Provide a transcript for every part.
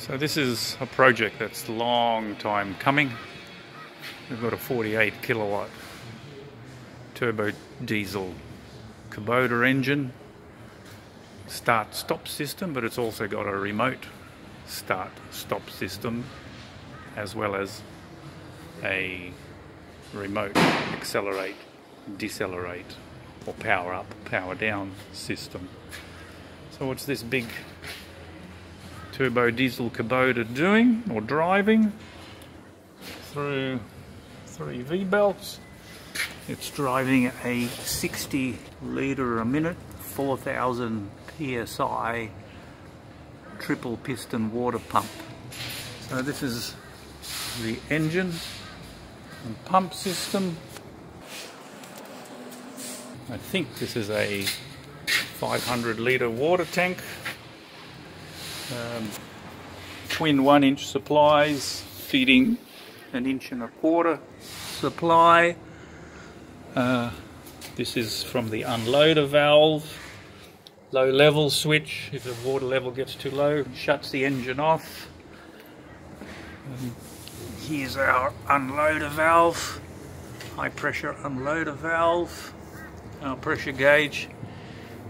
So this is a project that's a long time coming. We've got a 48 kilowatt turbo diesel Kubota engine, start-stop system, but it's also got a remote start-stop system as well as a remote accelerate, decelerate, or power up, power down system. So what's this big turbo diesel Kubota doing or driving? Through three V-belts, it's driving a 60 litre a minute, 4,000 psi triple piston water pump. So this is the engine and pump system. I think this is a 500 litre water tank. Twin 1-inch supplies feeding an 1 1/4 inch supply. This is from the unloader valve. Low level switch, if the water level gets too low, shuts the engine off. Here's our unloader valve, high pressure unloader valve. Our pressure gauge,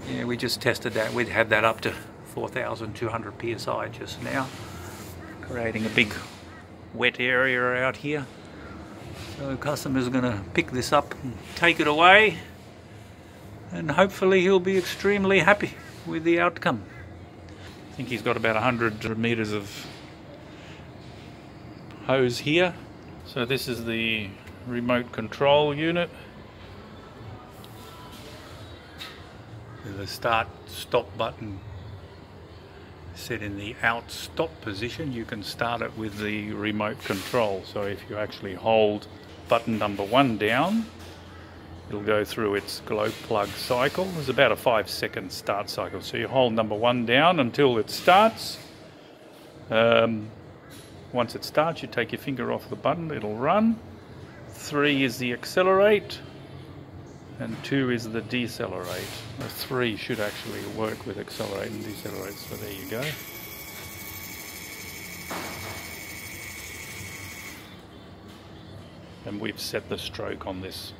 yeah, we just tested that. We'd had that up to 4,200 psi just now, creating a big wet area out here. So customers are going to pick this up and take it away, and hopefully he'll be extremely happy with the outcome. I think he's got about 100 meters of hose here. So this is the remote control unit. The start-stop button set in the out-stop position. You can start it with the remote control. So if you actually hold button number 1 down, it'll go through its glow plug cycle. There's about a 5-second start cycle. So you hold number 1 down until it starts. Once it starts, you take your finger off the button, it'll run. 3 is the accelerate, and 2 is the decelerate. The 3 should actually work with accelerate and decelerate, so there you go. And we've set the stroke on this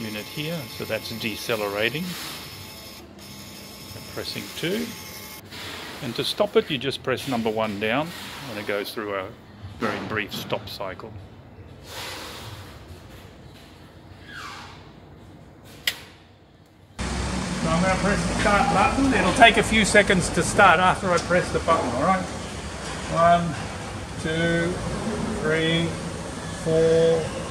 unit here, so that's decelerating. And pressing 2. And to stop it, you just press number 1 down, and it goes through a very brief stop cycle. So I'm going to press the start button. It'll take a few seconds to start after I press the button, alright? 1, 2, 3, 4,